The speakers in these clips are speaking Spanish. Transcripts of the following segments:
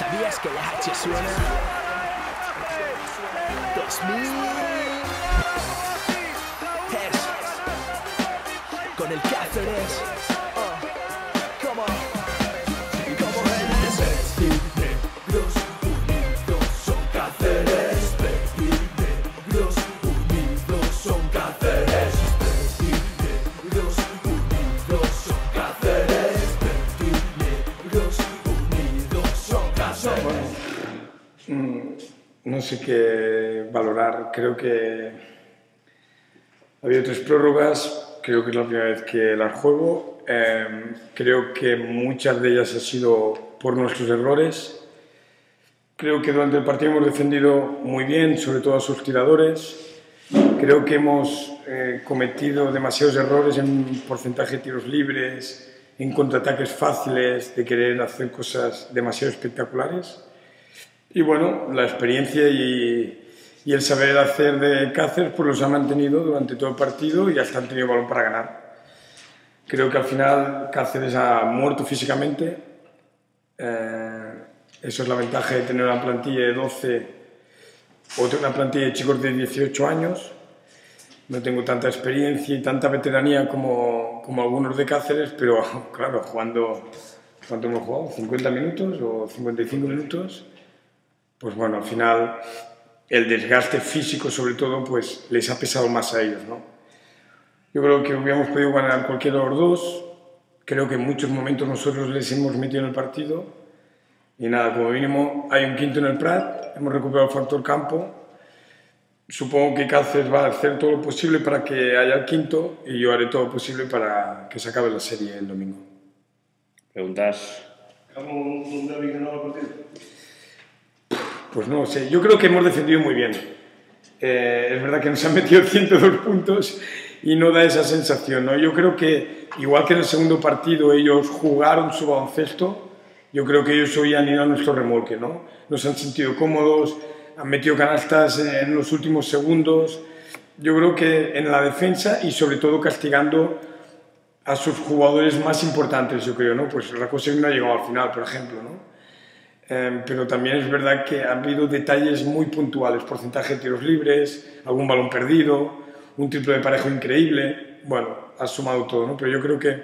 ¿Sabías que la H suena? 2000 Hz. Con el Cáceres. Como Cáceres, negros unidos son Cáceres. Negros unidos son Cáceres. Negros unidos son Cáceres. Negros unidos son Cáceres. Bueno, no sé qué valorar. Creo que ha habido 3 prórrogas. Creo que es la primera vez que las juego. Creo que muchas de ellas han sido por nuestros errores. Creo que durante el partido hemos defendido muy bien, sobre todo a sus tiradores. Creo que hemos cometido demasiados errores en porcentaje de tiros libres, en contraataques fáciles, de querer hacer cosas demasiado espectaculares. Y bueno, la experiencia y el saber hacer de Cáceres pues los ha mantenido durante todo el partido y hasta han tenido balón para ganar. Creo que al final Cáceres ha muerto físicamente. Eso es la ventaja de tener una plantilla de 12 o una plantilla de chicos de 18 años. No tengo tanta experiencia y tanta veteranía como algunos de Cáceres, pero claro, jugando, ¿cuánto hemos jugado? ¿50 minutos o 55 minutos? Pues bueno, al final el desgaste físico, sobre todo, pues les ha pesado más a ellos, ¿no? Yo creo que hubiéramos podido ganar cualquiera de los dos. Creo que en muchos momentos nosotros les hemos metido en el partido. Y nada, como mínimo hay un quinto en el Prat, hemos recuperado el factor campo. Supongo que Cáceres va a hacer todo lo posible para que haya el quinto y yo haré todo lo posible para que se acabe la serie el domingo. ¿Preguntas? ¿Cómo un derbi ganado el partido? Pues no sé, yo creo que hemos defendido muy bien. Es verdad que nos han metido 102 puntos y no da esa sensación, ¿no? Yo creo que, igual que en el segundo partido ellos jugaron su baloncesto, yo creo que ellos hoy han ido a nuestro remolque, ¿no? Nos han sentido cómodos, han metido canastas en los últimos segundos. Yo creo que en la defensa y sobre todo castigando a sus jugadores más importantes, yo creo, ¿no? Pues la cosa no ha llegado al final, por ejemplo, ¿no? Pero también es verdad que ha habido detalles muy puntuales, porcentaje de tiros libres, algún balón perdido, un triple de parejo increíble. Bueno, ha sumado todo, ¿no? Pero yo creo que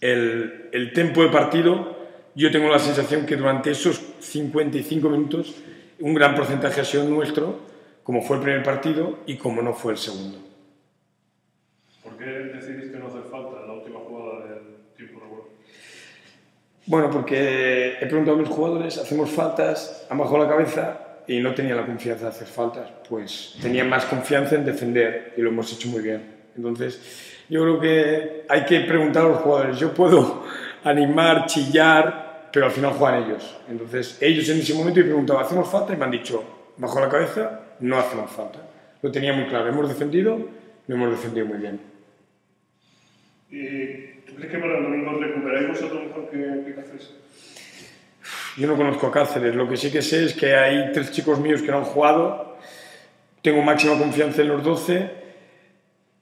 el tempo de partido, yo tengo la sensación que durante esos 55 minutos un gran porcentaje ha sido nuestro, como fue el primer partido y como no fue el segundo. ¿Por qué decidís que no hace falta en la última jugada del tiempo regular? Bueno, porque he preguntado a mis jugadores, hacemos faltas, han bajado la cabeza y no tenían la confianza de hacer faltas, pues tenían más confianza en defender y lo hemos hecho muy bien. Entonces, yo creo que hay que preguntar a los jugadores. Yo puedo animar, chillar, pero al final juegan ellos. Entonces, ellos en ese momento he preguntado, ¿hacemos falta? Y me han dicho, bajo la cabeza, no hacemos falta. Lo tenía muy claro, hemos defendido, lo hemos defendido muy bien. ¿Tú crees que para el domingo recuperáis vosotros mejor que Cáceres? Yo no conozco a Cáceres, lo que sí que sé es que hay 3 chicos míos que no han jugado, tengo máxima confianza en los 12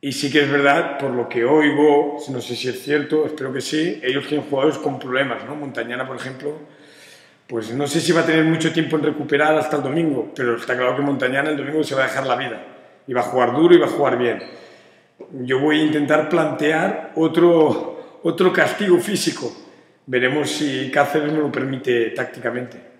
y sí que es verdad, por lo que oigo, no sé si es cierto, espero que sí, ellos tienen jugadores con problemas, ¿no? Montañana, por ejemplo, pues no sé si va a tener mucho tiempo en recuperar hasta el domingo, pero está claro que Montañana el domingo se va a dejar la vida y va a jugar duro y va a jugar bien. Yo voy a intentar plantear otro castigo físico. Veremos si Cáceres me lo permite tácticamente.